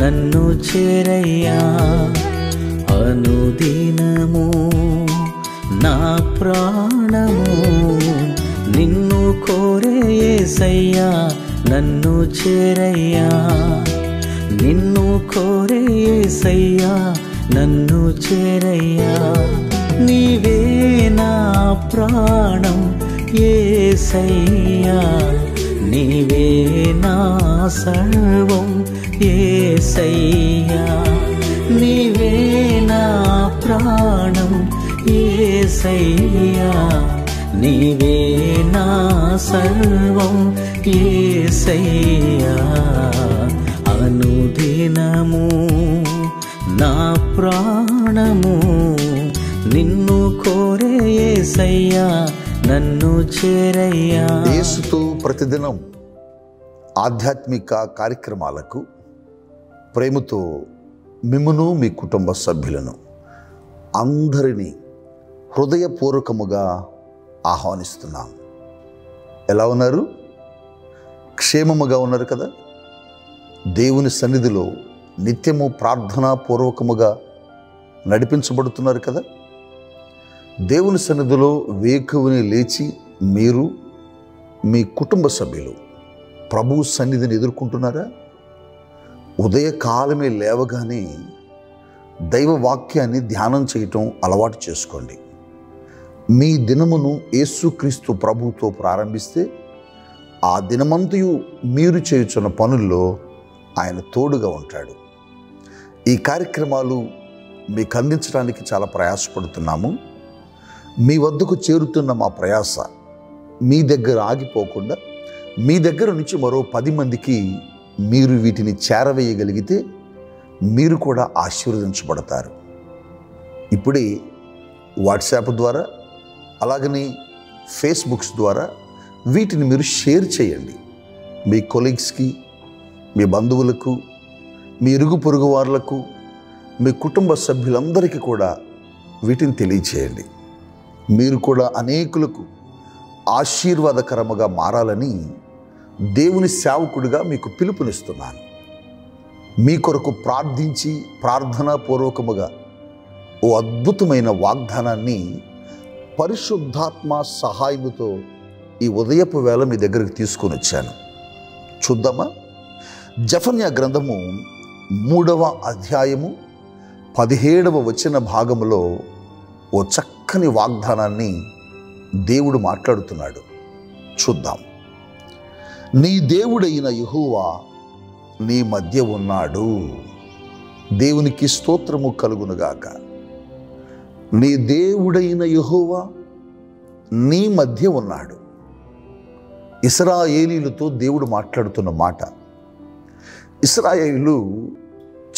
నన్ను చేరయ్యా అనుదినము నా ప్రాణము నిన్ను కోరే యేసయ్యా నన్ను చేరయ్యా నిన్ను కోరే యేసయ్యా నన్ను చేరయ్యా నీవే నా ప్రాణం యేసయ్యా నీవే నా సర్వం యేసయ్యా నీవే నా ప్రాణం యేసయ్యా నీవే నా సర్వం యేసయ్యా అనుదినము నా ప్రాణము నిన్ను కోరే యేసయ్యా నన్ను చేరయ్యా. యేసుతో ప్రతిదినం ఆధ్యాత్మిక కార్యక్రమాలకు ప్రేమతో మిమ్మును మీ కుటుంబ సభ్యులను అందరినీ హృదయపూర్వకముగా ఆహ్వానిస్తున్నాం. ఎలా ఉన్నారు? క్షేమముగా ఉన్నారు కదా? దేవుని సన్నిధిలో నిత్యము ప్రార్థనాపూర్వకముగా నడిపించబడుతున్నారు కదా? దేవుని సన్నిధిలో వేకువని లేచి మీరు మీ కుటుంబ సభ్యులు ప్రభువు సన్నిధిని ఎదుర్కొంటున్నారా? ఉదయకాలమే లేవగానే దైవవాక్యాన్ని ధ్యానం చేయటం అలవాటు చేసుకోండి. మీ దినమును యేసుక్రీస్తు ప్రభువుతో ప్రారంభిస్తే ఆ దినమంతయు మీరు చేయుచున్న పనుల్లో ఆయన తోడుగా ఉంటాడు. ఈ కార్యక్రమాలు మీకు అందించడానికి చాలా ప్రయాసపడుతున్నాము. మీ వద్దకు చేరుతున్న మా ప్రయాస మీ దగ్గర ఆగిపోకుండా మీ దగ్గర నుంచి మరో 10 మందికి మీరు వీటిని చేరవేయగలిగితే మీరు కూడా ఆశీర్వదించబడతారు. ఇప్పుడే వాట్సాప్ ద్వారా అలాగనే ఫేస్బుక్స్ ద్వారా వీటిని మీరు షేర్ చేయండి. మీ కొలీగ్స్కి, మీ బంధువులకు, మీ ఇరుగు పొరుగు వాళ్లకు, మీ కుటుంబ సభ్యులందరికీ కూడా వీటిని తెలియచేయండి. మీరు కూడా అనేకులకు ఆశీర్వాదకరముగా మారాలని దేవుని సేవకుడిగా మీకు పిలుపునిస్తున్నాను. మీ కొరకు ప్రార్థించి ప్రార్థనాపూర్వకముగా ఓ అద్భుతమైన వాగ్దానాన్ని పరిశుద్ధాత్మ సహాయముతో ఈ ఉదయపు వేళ మీ దగ్గరికి తీసుకొని వచ్చాను. చూద్దామా? జెఫన్యా గ్రంథము 3వ అధ్యాయము 17వ వచన భాగములో ఓ చక్కని వాగ్దానాన్ని దేవుడు మాట్లాడుతున్నాడు. చూద్దాం. నీ దేవుడైన యెహోవా నీ మధ్య ఉన్నాడు. దేవునికి స్తోత్రము కలుగునుగాక. నీ దేవుడైన యెహోవా నీ మధ్య ఉన్నాడు. ఇశ్రాయేలీయులతో దేవుడు మాట్లాడుతున్న మాట. ఇశ్రాయేలీయులు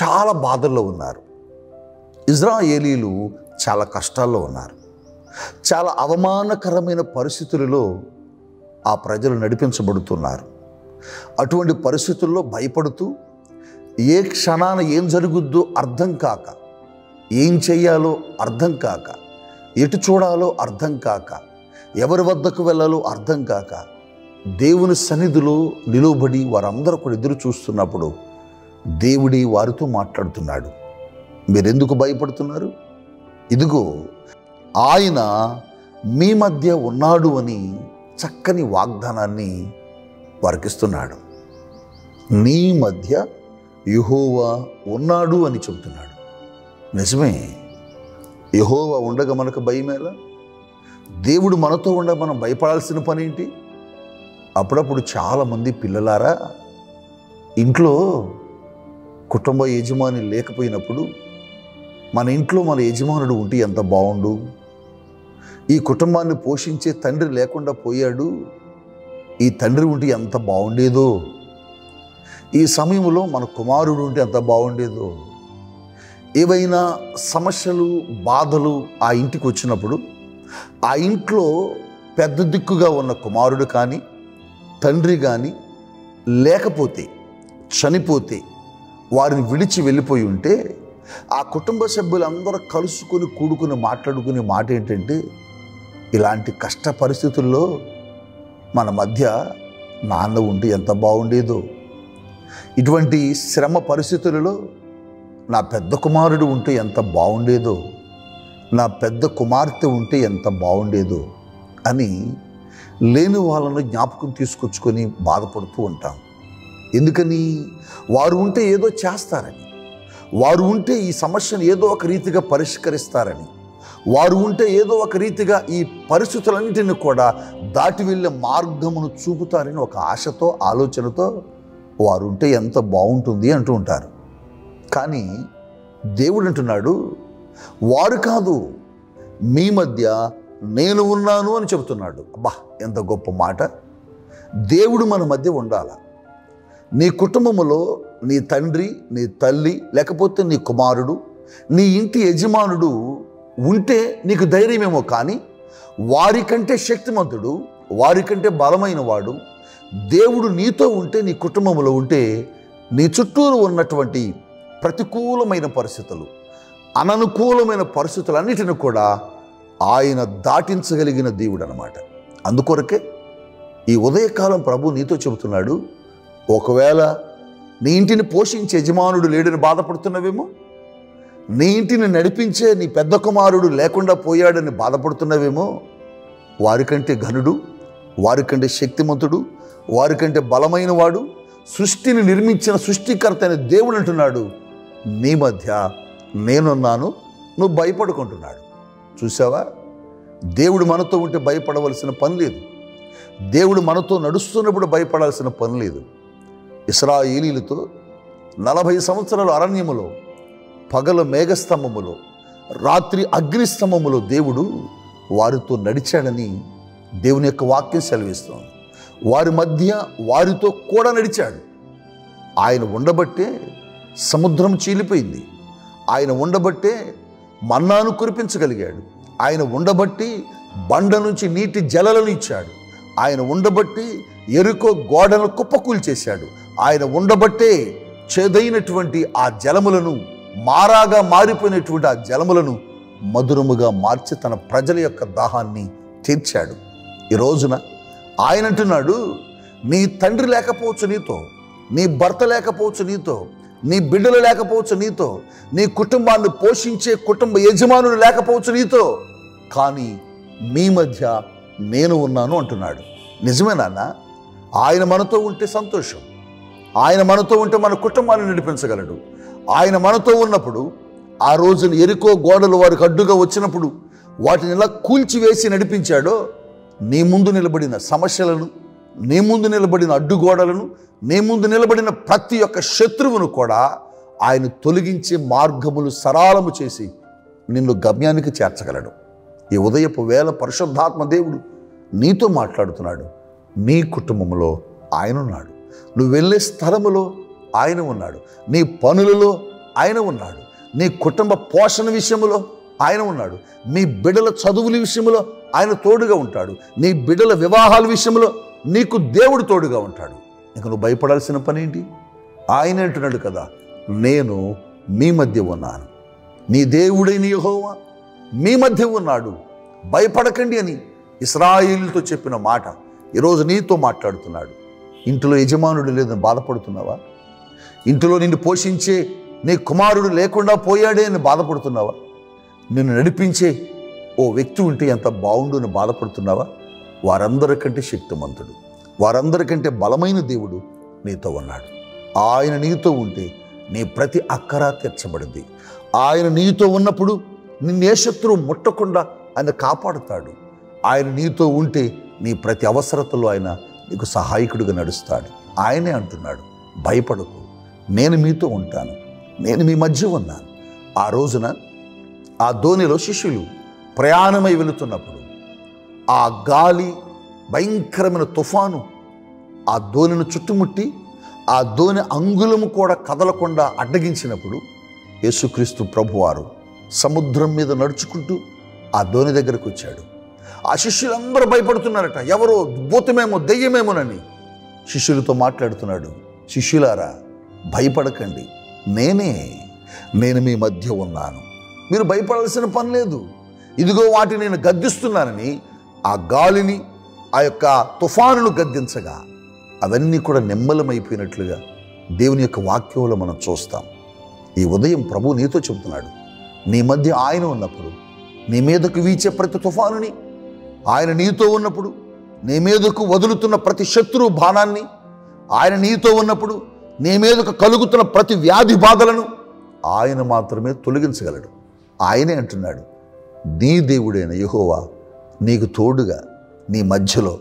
చాలా బాధల్లో ఉన్నారు. ఇశ్రాయేలీయులు చాలా కష్టాల్లో ఉన్నారు. చాలా అవమానకరమైన పరిస్థితులలో ఆ ప్రజలు నడిపించబడుతున్నారు. అటువంటి పరిస్థితుల్లో భయపడుతూ, ఏ క్షణాన ఏం జరుగుద్దో అర్థం కాక, ఏం చేయాలో అర్థం కాక, ఎటు చూడాలో అర్థం కాక, ఎవరి వద్దకు వెళ్ళాలో అర్థం కాక దేవుని సన్నిధిలో నిలువబడి వారందరూ కూడా ఎదురు చూస్తున్నప్పుడు దేవుడి వారితో మాట్లాడుతున్నాడు. మీరెందుకు భయపడుతున్నారు? ఇదిగో ఆయన మీ మధ్య ఉన్నాడు అని చక్కని వాగ్దానాన్ని వర్కిస్తున్నాడు. నీ మధ్య యెహోవా ఉన్నాడు అని చెబుతున్నాడు. నిజమే, యెహోవా ఉండగా మనకు భయమేలా? దేవుడు మనతో ఉండగా మనం భయపడాల్సిన పని ఏంటి? అప్పుడప్పుడు చాలామంది పిల్లలారా, ఇంట్లో కుటుంబ యజమాని లేకపోయినప్పుడు మన ఇంట్లో మన యజమానుడు ఉంటే ఎంత బాగుండు, ఈ కుటుంబాన్ని పోషించే తండ్రి లేకుండా పోయాడు, ఈ తండ్రి ఉంటే ఎంత బాగుండేదో, ఈ సమయంలో మన కుమారుడు ఉంటే ఎంత బాగుండేదో. ఏవైనా సమస్యలు బాధలు ఆ ఇంటికి వచ్చినప్పుడు ఆ ఇంట్లో పెద్ద దిక్కుగా ఉన్న కుమారుడు కానీ తండ్రి కానీ లేకపోతే చనిపోతే వారిని విడిచి వెళ్ళిపోయి ఉంటే ఆ కుటుంబ సభ్యులందరూ కలుసుకొని కూడుకుని మాట్లాడుకునే మాట ఏంటంటే, ఇలాంటి కష్ట పరిస్థితుల్లో మన మధ్య నాన్న ఉండి ఎంత బాగుండేదో, ఇటువంటి శ్రమ పరిస్థితులలో నా పెద్ద కుమారుడు ఉంటే ఎంత బాగుండేదో, నా పెద్ద కుమార్తె ఉంటే ఎంత బాగుండేదో అని లేని వాళ్ళను జ్ఞాపకం తీసుకొచ్చుకొని బాధపడుతూ ఉంటాం. ఎందుకని? వారు ఉంటే ఏదో చేస్తారని, వారు ఉంటే ఈ సమస్యను ఏదో ఒక రీతిగా పరిష్కరిస్తారని, వారు ఉంటే ఏదో ఒక రీతిగా ఈ పరిస్థితులన్నింటినీ కూడా దాటి వెళ్ళే మార్గమును చూపుతారని ఒక ఆశతో ఆలోచనతో వారు ఉంటే ఎంత బాగుంటుంది అంటూ ఉంటారు. కానీ దేవుడు అంటున్నాడు, వారు కాదు, మీ మధ్య నేను ఉన్నాను అని చెబుతున్నాడు. అబ్బా, ఎంత గొప్ప మాట! దేవుడు మన మధ్య ఉండాలి. నీ కుటుంబంలో నీ తండ్రి, నీ తల్లి, లేకపోతే నీ కుమారుడు, నీ ఇంటి యజమానుడు ఉంటే నీకు ధైర్యమేమో, కానీ వారికంటే శక్తిమంతుడు, వారికంటే బలమైన వాడు దేవుడు నీతో ఉంటే, నీ కుటుంబంలో ఉంటే, నీ చుట్టూరు ఉన్నటువంటి ప్రతికూలమైన పరిస్థితులు, అననుకూలమైన పరిస్థితులన్నిటిని కూడా ఆయన దాటించగలిగిన దేవుడు అన్నమాట. అందుకొరకే ఈ ఉదయకాలం ప్రభు నీతో చెబుతున్నాడు, ఒకవేళ నీ ఇంటిని పోషించే యజమానుడు లేడని బాధపడుతున్నవేమో, నీ ఇంటిని నడిపించే నీ పెద్ద కుమారుడు లేకుండా పోయాడని బాధపడుతున్నవేమో, వారికంటే ఘనుడు, వారికంటే శక్తిమంతుడు, వారికంటే బలమైన వాడు, సృష్టిని నిర్మించిన సృష్టికర్త అయిన దేవుడు అంటున్నాడు, నీ మధ్య నేనున్నాను, నువ్వు భయపడుకుంటున్నాడు. చూసావా, దేవుడు మనతో ఉంటే భయపడవలసిన పని లేదు, దేవుడు మనతో నడుస్తున్నప్పుడు భయపడాల్సిన పని లేదు. ఇశ్రాయేలీయులతో 40 సంవత్సరాలు అరణ్యములో, పగల మేఘస్తంభములో, రాత్రి అగ్నిస్తంభములో దేవుడు వారితో నడిచాడని దేవుని యొక్క వాక్యం సెలవిస్తోంది. వారి మధ్య వారితో కూడా నడిచాడు. ఆయన ఉండబట్టే సముద్రం చీలిపోయింది, ఆయన ఉండబట్టే మన్నాను కురిపించగలిగాడు, ఆయన ఉండబట్టి బండ నుంచి నీటి జలలను ఇచ్చాడు, ఆయన ఉండబట్టి ఎరుకో గోడను కుప్పకూల్చేశాడు, ఆయన ఉండబట్టే చేదైనటువంటి ఆ జలములను, మారాగా మారిపోయినటువంటి ఆ జలములను మధురముగా మార్చి తన ప్రజల యొక్క దాహాన్ని తీర్చాడు. ఈ రోజున ఆయన అంటున్నాడు, నీ తండ్రి లేకపోవచ్చు నీతో, నీ భర్త లేకపోవచ్చు నీతో, నీ బిడ్డలు లేకపోవచ్చు నీతో, నీ కుటుంబాన్ని పోషించే కుటుంబ యజమానులు లేకపోవచ్చు నీతో, కానీ మీ మధ్య నేను ఉన్నాను అంటున్నాడు. నిజమేనా? ఆయన మనతో ఉంటే సంతోషం, ఆయన మనతో ఉంటే మన కుటుంబాన్ని నడిపించగలడు. ఆయన మనతో ఉన్నప్పుడు ఆ రోజున ఎరికో గోడలు వారికి అడ్డుగా వచ్చినప్పుడు వాటిని ఎలా కూల్చివేసి నడిపించాడో, నీ ముందు నిలబడిన సమస్యలను, నీ ముందు నిలబడిన అడ్డుగోడలను, నీ ముందు నిలబడిన ప్రతి ఒక్క శత్రువును కూడా ఆయన తొలగించి మార్గములు సరళము చేసి నిన్ను గమ్యానికి చేర్చగలడు. ఈ ఉదయపు వేళ పరిశుద్ధాత్మ దేవుడు నీతో మాట్లాడుతున్నాడు. నీ కుటుంబంలో ఆయన ఉన్నాడు, నువ్వు వెళ్ళే స్థలములో ఆయన ఉన్నాడు, నీ పనులలో ఆయన ఉన్నాడు, నీ కుటుంబ పోషణ విషయంలో ఆయన ఉన్నాడు, నీ బిడ్డల చదువుల విషయంలో ఆయన తోడుగా ఉంటాడు, నీ బిడ్డల వివాహాల విషయంలో నీకు దేవుడు తోడుగా ఉంటాడు. ఇంక నువ్వు భయపడాల్సిన పని ఏంటి? ఆయన అంటున్నాడు కదా, నేను మీ మధ్య ఉన్నాను, నీ దేవుడైన యెహోవా మీ మధ్య ఉన్నాడు, భయపడకండి అని ఇశ్రాయేలుతో చెప్పిన మాట ఈరోజు నీతో మాట్లాడుతున్నాడు. ఇంటిలో యజమానుడు లేదని బాధపడుతున్నావా? ఇంటిలో నిన్ను పోషించే నీ కుమారుడు లేకుండా పోయాడే అని బాధపడుతున్నావా? నిన్ను నడిపించే ఓ వ్యక్తి ఉంటే ఎంత బాగుండు అని బాధపడుతున్నావా? వారందరికంటే శక్తిమంతుడు, వారందరికంటే బలమైన దేవుడు నీతో ఉన్నాడు. ఆయన నీతో ఉంటే నీ ప్రతి అక్కర తీర్చబడింది. ఆయన నీతో ఉన్నప్పుడు నిన్నే శత్రువు ముట్టకుండా ఆయన కాపాడుతాడు. ఆయన నీతో ఉంటే నీ ప్రతి అవసరతలో ఆయన నీకు సహాయకుడిగా నడుస్తాడు. ఆయనే అంటున్నాడు, భయపడకు, నేను మీతో ఉంటాను, నేను మీ మధ్య ఉన్నాను. ఆ రోజున ఆ దోణిలో శిష్యులు ప్రయాణమై వెళుతున్నప్పుడు ఆ గాలి, భయంకరమైన తుఫాను ఆ దోణిని చుట్టుముట్టి ఆ దోణి అంగుళము కూడా కదలకుండా అడ్డగించినప్పుడు యేసుక్రీస్తు ప్రభువారు సముద్రం మీద నడుచుకుంటూ ఆ దోణి దగ్గరకు వచ్చాడు. ఆ శిష్యులందరూ భయపడుతున్నారట, ఎవరో భూతమేమో దెయ్యమేమోనని. శిష్యులతో మాట్లాడుతున్నాడు, శిష్యులారా భయపడకండి, నేను మీ మధ్య ఉన్నాను, మీరు భయపడాల్సిన పని లేదు. ఇదిగో వాటిని నేను గద్దిస్తున్నానని ఆ గాలిని ఆ యొక్క తుఫానును గద్దించగా అవన్నీ కూడా నిమ్మలమైపోయినట్లుగా దేవుని యొక్క వాక్యంలో మనం చూస్తాం. ఈ ఉదయం ప్రభు నీతో చెబుతున్నాడు, నీ మధ్య ఆయన ఉన్నప్పుడు నీ మీదకు వీచే ప్రతి తుఫానుని, ఆయన నీతో ఉన్నప్పుడు నీ మీదకు వదులుతున్న ప్రతి శత్రువు బాణాన్ని, ఆయన నీతో ఉన్నప్పుడు నీ మీదకు కలుగుతున్న ప్రతి వ్యాధి బాధలను ఆయన మాత్రమే తొలగించగలడు. ఆయనే అంటున్నాడు, నీ దేవుడైన యెహోవా నీకు తోడుగా నీ మధ్యలో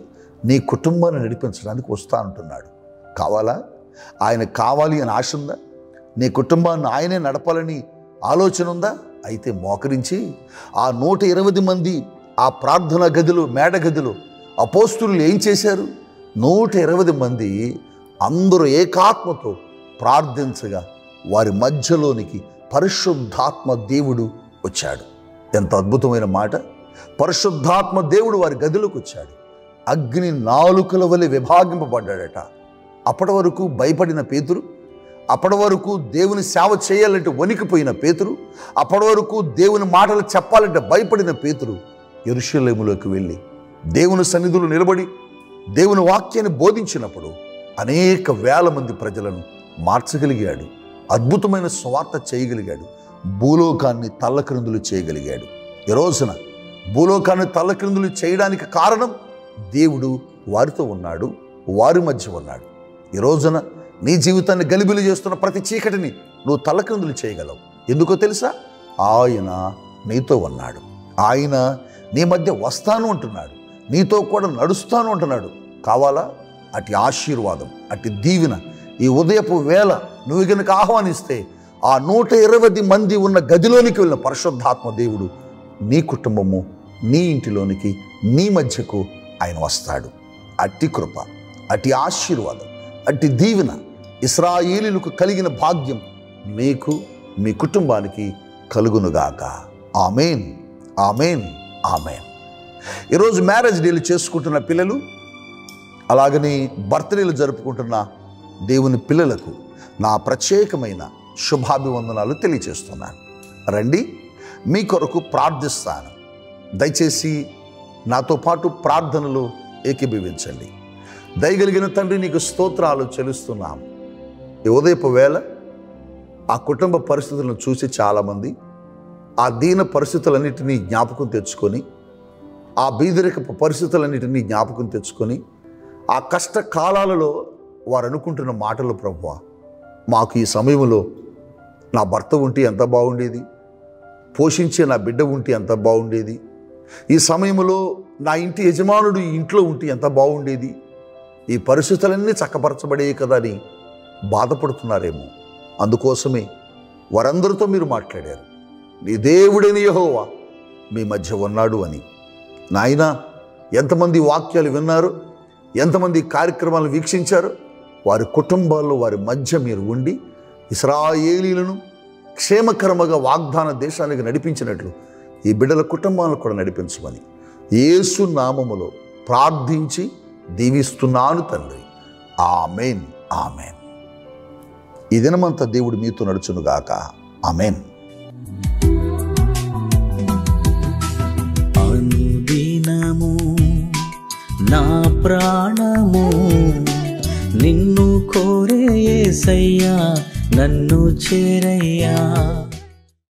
నీ కుటుంబాన్ని నడిపించడానికి వస్తా అంటున్నాడు. కావాలా? ఆయన కావాలి అని ఆశ ఉందా? నీ కుటుంబాన్ని ఆయనే నడపాలని ఆలోచన ఉందా? అయితే మోకరించి ఆ 120 మంది ఆ ప్రార్థనా గదిలో మేడ గదిలో అపోస్తులు ఏం చేశారు? 120 మంది అందరూ ఏకాత్మతో ప్రార్థించగా వారి మధ్యలోనికి పరిశుద్ధాత్మ దేవుడు వచ్చాడు. ఎంత అద్భుతమైన మాట! పరిశుద్ధాత్మ దేవుడు వారి గదిలోకి వచ్చాడు. అగ్ని నాలుకల వలె విభాగింపబడ్డాడట. అప్పటి వరకు భయపడిన పేతురు, అప్పటి వరకు దేవుని సేవ చేయాలంటే వణికిపోయిన పేతురు, అప్పటి వరకు దేవుని మాటలు చెప్పాలంటే భయపడిన పేతురు యెరూషలేములోకి వెళ్ళి దేవుని సన్నిధిలో నిలబడి దేవుని వాక్యాన్ని బోధించినప్పుడు అనేక వేల మంది ప్రజలను మార్చగలిగాడు. అద్భుతమైన స్వార్థ చేయగలిగాడు. భూలోకాన్ని తల్లక్రిందులు చేయగలిగాడు. ఈ రోజున భూలోకాన్ని తల్లక్రిందులు చేయడానికి కారణం దేవుడు వారితో ఉన్నాడు, వారి మధ్య ఉన్నాడు. ఈ రోజున నీ జీవితాన్ని గలిబిలి చేస్తున్న ప్రతి చీకటిని నువ్వు తల్లక్రిందులు చేయగలవు. ఎందుకో తెలుసా? ఆయన నీతో ఉన్నాడు. ఆయన నీ మధ్య వస్తాను అంటున్నాడు, నీతో కూడా నడుస్తాను అంటున్నాడు. కావాలా? అటు ఆశీర్వాదం, అటు దీవెన ఈ ఉదయపు వేళ నువ్వు గనుక ఆహ్వానిస్తే ఆ 120 మంది ఉన్న గదిలోనికి వెళ్ళిన పరిశుద్ధాత్మ దేవుడు నీ కుటుంబము, నీ ఇంటిలోనికి, నీ మధ్యకు ఆయన వస్తాడు. అట్టి కృప, అట్టి ఆశీర్వాదం, అట్టి దీవెన ఇశ్రాయేలీయులకు కలిగిన భాగ్యం మీకు, మీ కుటుంబానికి కలుగునుగాక. ఆమేన్, ఆమేన్, ఆమేన్. ఈరోజు మ్యారేజ్ డేలు చేసుకుంటున్న పిల్లలు, అలాగనే బర్త్డేలు జరుపుకుంటున్న దేవుని పిల్లలకు నా ప్రత్యేకమైన శుభాభివందనాలు తెలియజేస్తున్నాను. రండి, మీ కొరకు ప్రార్థిస్తాను. దయచేసి నాతో పాటు ప్రార్థనలో ఏకీభవించండి. దయగలిగిన తండ్రి, నీకు స్తోత్రాలు చెల్లిస్తున్నాం. ఈ ఉదయపు వేళ ఆ కుటుంబ పరిస్థితులను చూసి చాలామంది ఆ దీన పరిస్థితులన్నిటినీ జ్ఞాపకం తెచ్చుకొని, ఆ బీదరికపు పరిస్థితులన్నిటినీ జ్ఞాపకం తెచ్చుకొని, ఆ కష్టకాలాలలో వారు అనుకుంటున్న మాటలు, ప్రభువా మాకు ఈ సమయంలో నా భర్త ఉంటే ఎంత బాగుండేది, పోషించే నా బిడ్డ ఉంటే ఎంత బాగుండేది, ఈ సమయంలో నా ఇంటి యజమానుడు ఇంట్లో ఉంటే ఎంత బాగుండేది, ఈ పరిస్థితులన్నీ చక్కపరచబడే కదా అని బాధపడుతున్నారేమో. అందుకోసమే వారందరితో మీరు మాట్లాడారు, నీ దేవుడైన యెహోవా మీ మధ్య ఉన్నాడు అని. నాయనా, ఎంతమంది వాక్యాలు విన్నారు, ఎంతమంది కార్యక్రమాలు వీక్షించారు, వారి కుటుంబాల్లో వారి మధ్య మీరు ఉండి ఇశ్రాయేలీలను క్షేమకరముగా వాగ్దాన దేశానికి నడిపించినట్లు ఈ బిడ్డల కుటుంబాలను కూడా నడిపించమని యేసు నామములో ప్రార్థించి దీవిస్తున్నాను తండ్రి. Amen, amen. ఈ దినమంతా దేవుడు మీతో నడుచునుగాక. ఆమెన్. అనుదినము నా ప్రాణము నిన్ను కోరే యేసయ్యా, నన్ను చేరయ్యా.